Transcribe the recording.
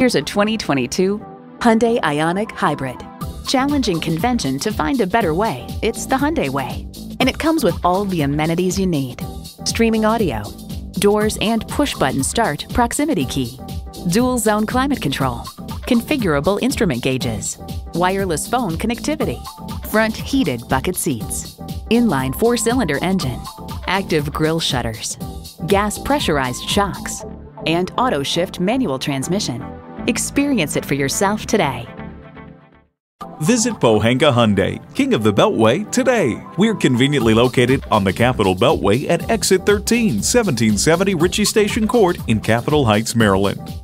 Here's a 2022 Hyundai Ioniq Hybrid. Challenging convention to find a better way, it's the Hyundai way. And it comes with all the amenities you need. Streaming audio, doors and push-button start proximity key, dual zone climate control, configurable instrument gauges, wireless phone connectivity, front heated bucket seats, inline 4-cylinder engine, active grille shutters, gas pressurized shocks, and auto shift manual transmission. Experience it for yourself today. Visit Pohanka Hyundai, King of the Beltway, today. We're conveniently located on the Capitol Beltway at exit 13, 1770 Ritchie Station Court in Capitol Heights, Maryland.